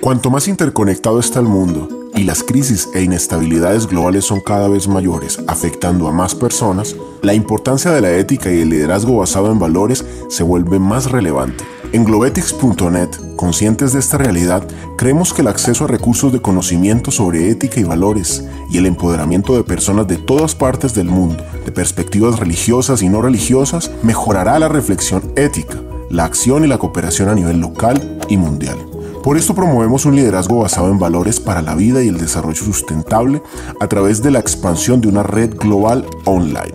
Cuanto más interconectado está el mundo y las crisis e inestabilidades globales son cada vez mayores, afectando a más personas, la importancia de la ética y el liderazgo basado en valores se vuelve más relevante. En Globethics.net, conscientes de esta realidad, creemos que el acceso a recursos de conocimiento sobre ética y valores y el empoderamiento de personas de todas partes del mundo, de perspectivas religiosas y no religiosas, mejorará la reflexión ética, la acción y la cooperación a nivel local y mundial. Por esto promovemos un liderazgo basado en valores para la vida y el desarrollo sustentable a través de la expansión de una red global online.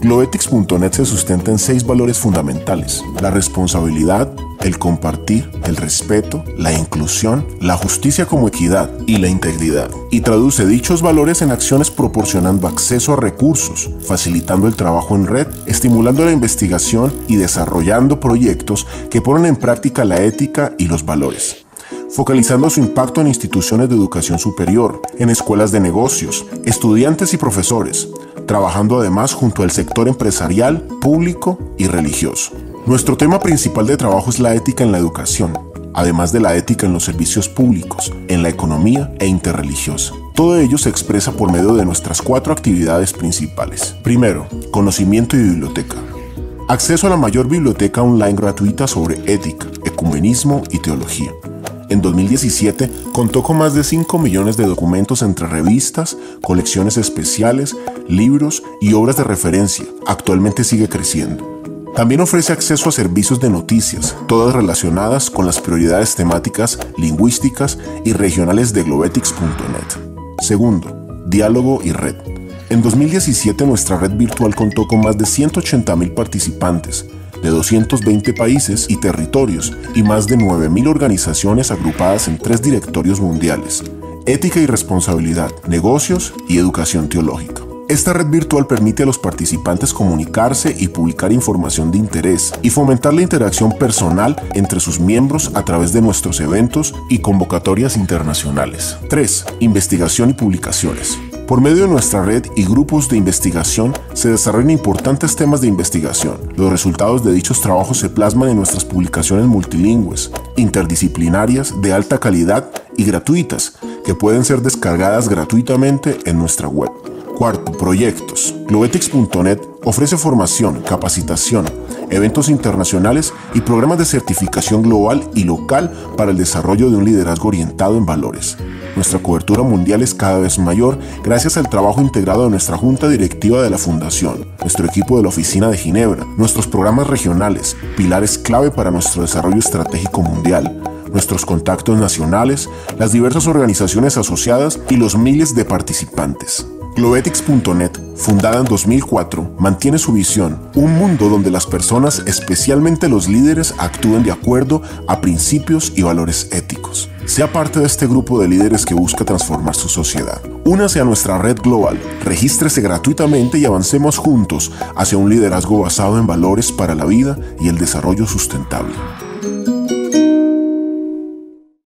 Globethics.net se sustenta en 6 valores fundamentales: la responsabilidad, el compartir, el respeto, la inclusión, la justicia como equidad y la integridad. Y traduce dichos valores en acciones proporcionando acceso a recursos, facilitando el trabajo en red, estimulando la investigación y desarrollando proyectos que ponen en práctica la ética y los valores. Focalizando su impacto en instituciones de educación superior, en escuelas de negocios, estudiantes y profesores, trabajando además junto al sector empresarial, público y religioso. Nuestro tema principal de trabajo es la ética en la educación, además de la ética en los servicios públicos, en la economía e interreligiosa. Todo ello se expresa por medio de nuestras 4 actividades principales. Primero, conocimiento y biblioteca. Acceso a la mayor biblioteca online gratuita sobre ética, ecumenismo y teología. En 2017 contó con más de 5 millones de documentos entre revistas, colecciones especiales, libros y obras de referencia. Actualmente sigue creciendo. También ofrece acceso a servicios de noticias, todas relacionadas con las prioridades temáticas, lingüísticas y regionales de Globethics.net. Segundo, diálogo y red. En 2017 nuestra red virtual contó con más de 180.000 participantes, de 220 países y territorios y más de 9.000 organizaciones agrupadas en 3 directorios mundiales: ética y responsabilidad, negocios y educación teológica. Esta red virtual permite a los participantes comunicarse y publicar información de interés y fomentar la interacción personal entre sus miembros a través de nuestros eventos y convocatorias internacionales. 3. Investigación y publicaciones. Por medio de nuestra red y grupos de investigación se desarrollan importantes temas de investigación. Los resultados de dichos trabajos se plasman en nuestras publicaciones multilingües, interdisciplinarias, de alta calidad y gratuitas, que pueden ser descargadas gratuitamente en nuestra web. Cuarto, proyectos. Globethics.net ofrece formación, capacitación, eventos internacionales y programas de certificación global y local para el desarrollo de un liderazgo orientado en valores. Nuestra cobertura mundial es cada vez mayor gracias al trabajo integrado de nuestra junta directiva de la fundación, nuestro equipo de la oficina de Ginebra, nuestros programas regionales, pilares clave para nuestro desarrollo estratégico mundial, nuestros contactos nacionales, las diversas organizaciones asociadas y los miles de participantes. Globethics.net, fundada en 2004, mantiene su visión: un mundo donde las personas, especialmente los líderes, actúen de acuerdo a principios y valores éticos. Sea parte de este grupo de líderes que busca transformar su sociedad. Únase a nuestra red global, regístrese gratuitamente y avancemos juntos hacia un liderazgo basado en valores para la vida y el desarrollo sustentable.